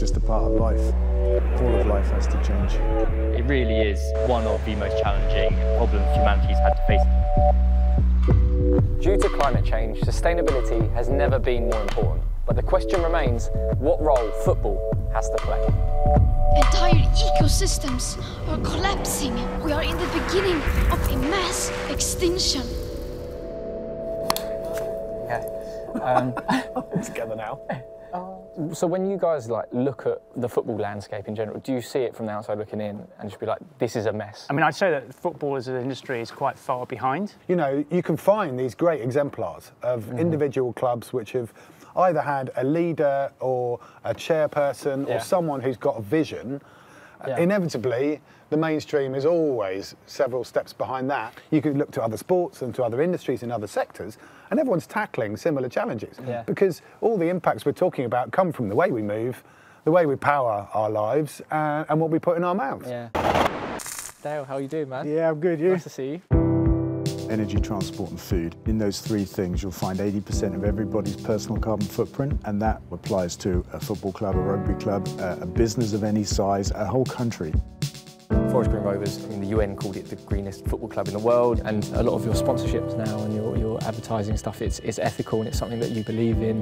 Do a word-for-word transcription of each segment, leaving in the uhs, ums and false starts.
football's just a part of life. All of life has to change. It really is one of the most challenging problems humanity's had to face. Due to climate change, sustainability has never been more important. But the question remains, what role football has to play. Entire ecosystems are collapsing. We are in the beginning of a mass extinction. Okay. Um, together now. Uh, so when you guys like look at the football landscape in general, do you see it from the outside looking in and just be like, this is a mess? I mean, I'd say that football as an industry is quite far behind. You know, you can find these great exemplars of mm-hmm. individual clubs which have either had a leader or a chairperson yeah. or someone who's got a vision. Yeah. Inevitably, the mainstream is always several steps behind that. You could look to other sports and to other industries and other sectors, and everyone's tackling similar challenges yeah. because all the impacts we're talking about come from the way we move, the way we power our lives, uh, and what we put in our mouths. Yeah. Dale, how you doing, man? Yeah, I'm good, you? Nice to see you. Energy, transport and food. In those three things you'll find eighty percent of everybody's personal carbon footprint, and that applies to a football club, a rugby club, a business of any size, a whole country. Forest Green Rovers, I mean, the U N called it the greenest football club in the world, and a lot of your sponsorships now and your, your advertising stuff, it's, it's ethical and it's something that you believe in.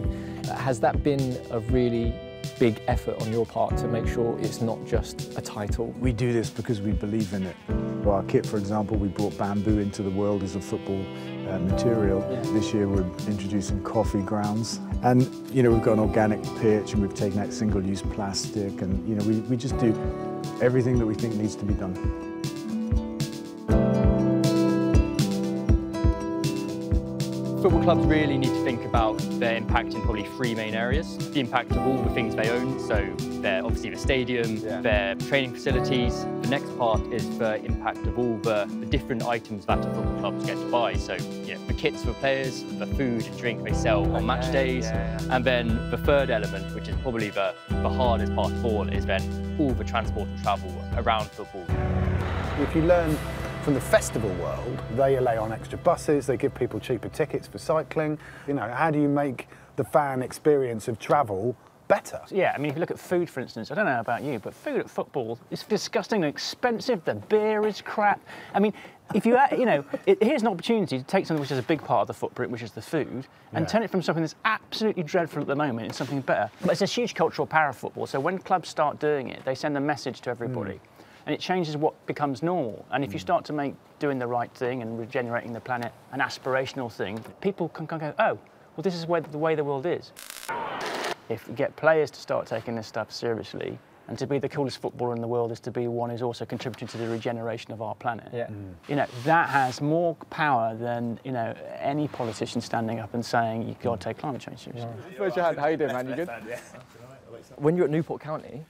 Has that been a really big effort on your part to make sure it's not just a title? We do this because we believe in it. For our kit, for example, we brought bamboo into the world as a football uh, material. Yeah. This year we're introducing coffee grounds. And, you know, we've got an organic pitch and we've taken out single-use plastic, and, you know, we, we just do everything that we think needs to be done. Football clubs really need to think about their impact in probably three main areas. The impact of all the things they own, so their, obviously the stadium, yeah. their training facilities. The next part is the impact of all the, the different items that football clubs get to buy. So, you know, the kits for players, the food and drink they sell on okay, match days. Yeah, yeah. And then the third element, which is probably the, the hardest part of all, is then all the transport and travel around football. If you learn from the festival world, they lay on extra buses, they give people cheaper tickets for cycling. You know, how do you make the fan experience of travel better? Yeah, I mean, if you look at food, for instance, I don't know about you, but food at football is disgusting and expensive, the beer is crap. I mean, if you, you know, it, here's an opportunity to take something which is a big part of the footprint, which is the food, and yeah. turn it from something that's absolutely dreadful at the moment into something better. But it's a huge cultural power of football, so when clubs start doing it, they send a message to everybody. Mm. And it changes what becomes normal. And if you start to make doing the right thing and regenerating the planet an aspirational thing, people can, can go, oh, well, this is where, the way the world is. If you get players to start taking this stuff seriously, and to be the coolest footballer in the world is to be one who's also contributing to the regeneration of our planet. Yeah. Mm. You know, that has more power than, you know, any politician standing up and saying, you've got to take climate change seriously. Yeah. Raise your hand. How you doing, man? You good? When you're at Newport County,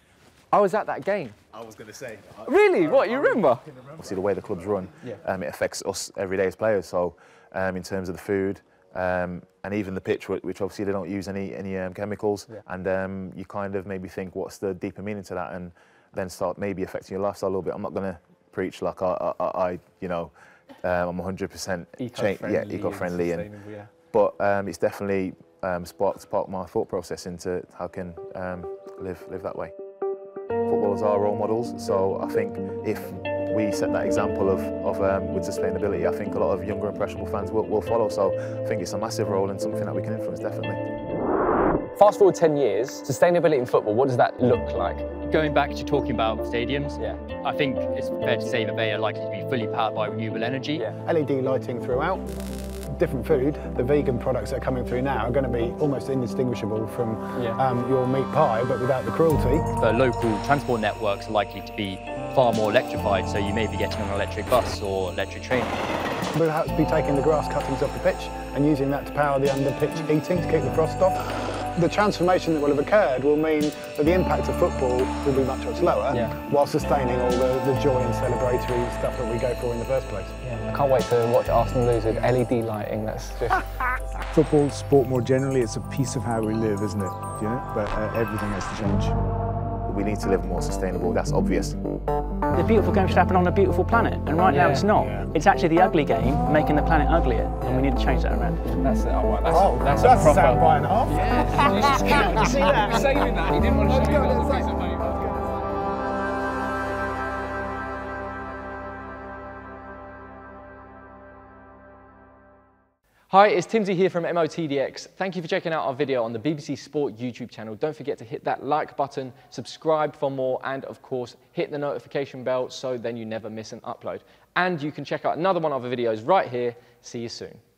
I was at that game. I was going to say. I, really? I, what, you I, remember? remember? Obviously, the way the clubs run, yeah. um, it affects us everyday as players. So, um, in terms of the food um, and even the pitch, which obviously they don't use any any um, chemicals, yeah. and um, you kind of maybe think, what's the deeper meaning to that, and then start maybe affecting your lifestyle a little bit. I'm not going to preach like I, I, I you know, um, I'm one hundred percent eco-friendly, yeah, eco-friendly, and, and yeah. but um, it's definitely um, sparked, sparked my thought process into how I can um, live live that way. Footballers are role models, so I think if we set that example of, of um, with sustainability, I think a lot of younger impressionable fans will, will follow, so I think it's a massive role and something that we can influence, definitely. Fast forward ten years, sustainability in football, what does that look like? Going back to talking about stadiums, yeah. I think it's fair to say that they are likely to be fully powered by renewable energy. Yeah. L E D lighting throughout. Different food, the vegan products that are coming through now are going to be almost indistinguishable from yeah. um, your meat pie, but without the cruelty. The local transport networks are likely to be far more electrified, so you may be getting an electric bus or electric train. We'll have to be taking the grass cuttings off the pitch and using that to power the under-pitch heating to keep the frost off. The transformation that will have occurred will mean that the impact of football will be much, much lower, yeah. while sustaining all the, the joy and celebratory stuff that we go for in the first place. I can't wait to watch Arsenal lose with L E D lighting. That's just... Football, sport more generally, it's a piece of how we live, isn't it? You know? But uh, everything has to change. We need to live more sustainable, that's obvious. The beautiful game should happen on a beautiful planet, and right yeah, now it's not. Yeah. It's actually the ugly game making the planet uglier, and yeah. we need to change that around. That's it. Oh, that's, oh, that's, that's a proper. Sound right off. Yeah. You see that? He's saving that. He didn't want to let's show go, you that. Hi, it's Timsy here from M O T D X. Thank you for checking out our video on the B B C Sport YouTube channel. Don't forget to hit that like button, subscribe for more, and of course, hit the notification bell so then you never miss an upload. And you can check out another one of our videos right here. See you soon.